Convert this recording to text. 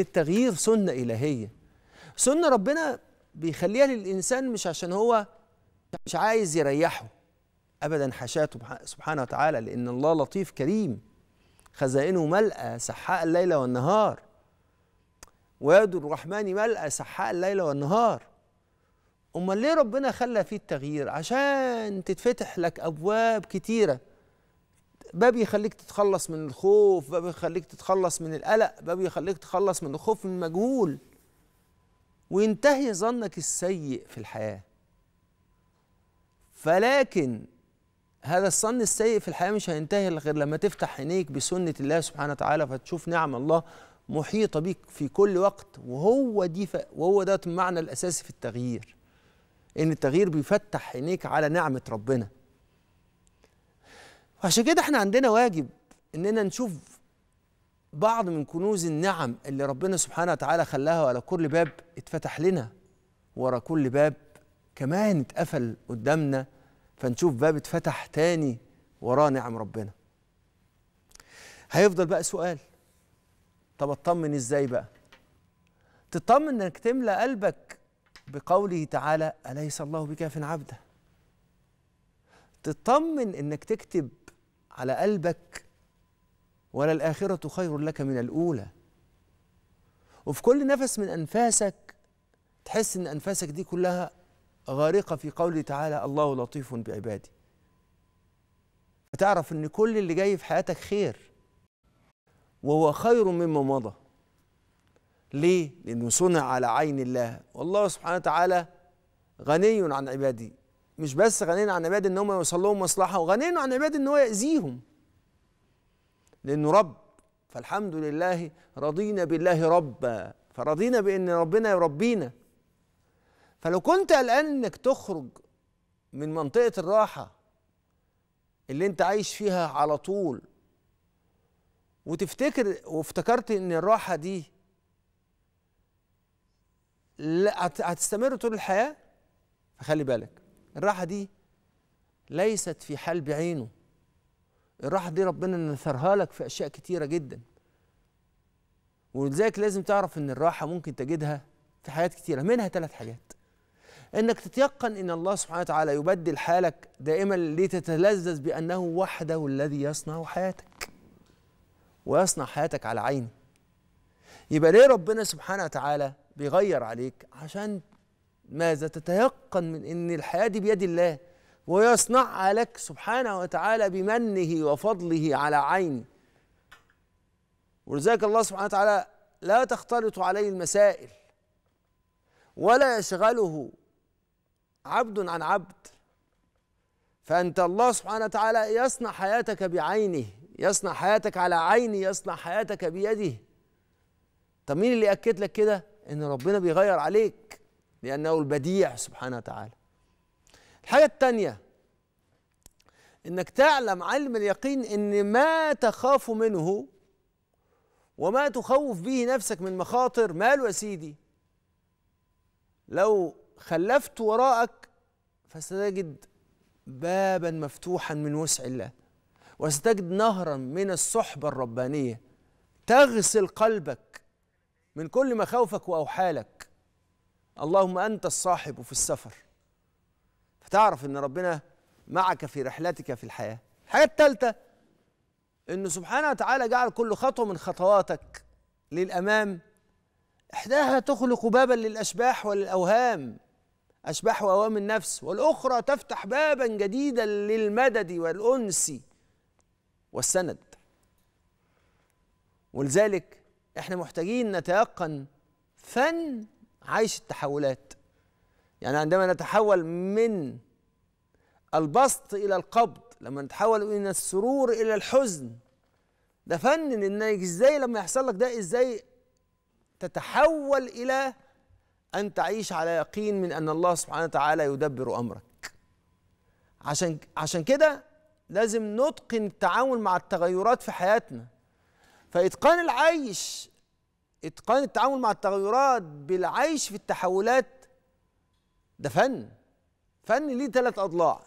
التغيير سنة إلهية، سنة ربنا بيخليها للإنسان مش عشان هو مش عايز يريحه أبدا، حاشاته سبحانه وتعالى، لأن الله لطيف كريم خزائنه ملأى سحاء الليل والنهار، ويد الرحمن ملأى سحاء الليل والنهار. أمال ليه ربنا خلى فيه التغيير؟ عشان تتفتح لك أبواب كتيرة، باب يخليك تتخلص من الخوف، باب يخليك تتخلص من القلق، باب يخليك تتخلص من الخوف من المجهول، وينتهي ظنك السيء في الحياة. فلكن هذا الظن السيء في الحياة مش هينتهي غير لما تفتح عينيك بسنة الله سبحانه وتعالى، فتشوف نعم الله محيطة بيك في كل وقت. وهو ده المعنى الأساسي في التغيير، إن التغيير بيفتح عينيك على نعمة ربنا. عشان كده احنا عندنا واجب اننا نشوف بعض من كنوز النعم اللي ربنا سبحانه وتعالى خلاها، ورا كل باب اتفتح لنا، ورا كل باب كمان اتقفل قدامنا، فنشوف باب اتفتح تاني وراه نعم ربنا. هيفضل بقى سؤال، طب اطمن ازاي بقى؟ تطمن انك تملى قلبك بقوله تعالى: أليس الله بكاف عبده؟ تطمن انك تكتب على قلبك: وللآخرة خير لك من الأولى. وفي كل نفس من أنفاسك تحس إن أنفاسك دي كلها غارقة في قوله تعالى: الله لطيف بعباده. فتعرف إن كل اللي جاي في حياتك خير، وهو خير مما مضى. ليه؟ لأنه صنع على عين الله، والله سبحانه وتعالى غني عن عباده. مش بس غني عن عباده إن هم يوصل لهم مصلحة، وغني عن عباده إن هو يأذيهم، لأنه رب. فالحمد لله رضينا بالله ربا، فرضينا بأن ربنا يربينا. فلو كنت قلقان إنك تخرج من منطقة الراحة اللي أنت عايش فيها على طول، وافتكرت إن الراحة دي هتستمر طول الحياة، فخلي بالك الراحة دي ليست في حال بعينه. الراحة دي ربنا نثرها لك في أشياء كتيرة جدا، ولذلك لازم تعرف إن الراحة ممكن تجدها في حاجات كتيرة، منها ثلاث حاجات: إنك تتيقن إن الله سبحانه وتعالى يبدل حالك دائما لتتلذذ بأنه وحده الذي يصنع حياتك، ويصنع حياتك على عينه. يبقى ليه ربنا سبحانه وتعالى بيغير عليك؟ عشان ماذا؟ تتيقن من إن الحياة دي بيد الله، ويصنعها لك سبحانه وتعالى بمنه وفضله على عيني. ولذلك الله سبحانه وتعالى لا تختلط عليه المسائل، ولا يشغله عبد عن عبد. فأنت الله سبحانه وتعالى يصنع حياتك بعينه، يصنع حياتك على عيني، يصنع حياتك بيده. طب مين اللي أكد لك كده؟ إن ربنا بيغير عليك، لأنه البديع سبحانه وتعالى. الحاجة التانية، إنك تعلم علم اليقين إن ما تخاف منه وما تخوف به نفسك من مخاطر، ماله يا سيدي؟ لو خلفت وراءك فستجد بابا مفتوحا من وسع الله، وستجد نهرا من الصحبة الربانية تغسل قلبك من كل مخاوفك وأوحالك. اللهم أنت الصاحب في السفر، فتعرف إن ربنا معك في رحلتك في الحياة. الحاجة الثالثة، إنه سبحانه وتعالى جعل كل خطوة من خطواتك للأمام، إحداها تخلق بابا للأشباح والأوهام، أشباح وأوهام النفس، والأخرى تفتح بابا جديدا للمدد والأنس والسند. ولذلك إحنا محتاجين نتيقن فن عيش التحولات، يعني عندما نتحول من البسط إلى القبض، لما نتحول من السرور إلى الحزن، ده فن إن إزاي لما يحصل لك ده إزاي تتحول إلى أن تعيش على يقين من أن الله سبحانه وتعالى يدبر أمرك. عشان كده لازم نتقن التعامل مع التغيرات في حياتنا. فإتقان العيش، إتقان التعامل مع التغيرات بالعيش في التحولات، ده فن ليه 3 أضلاع.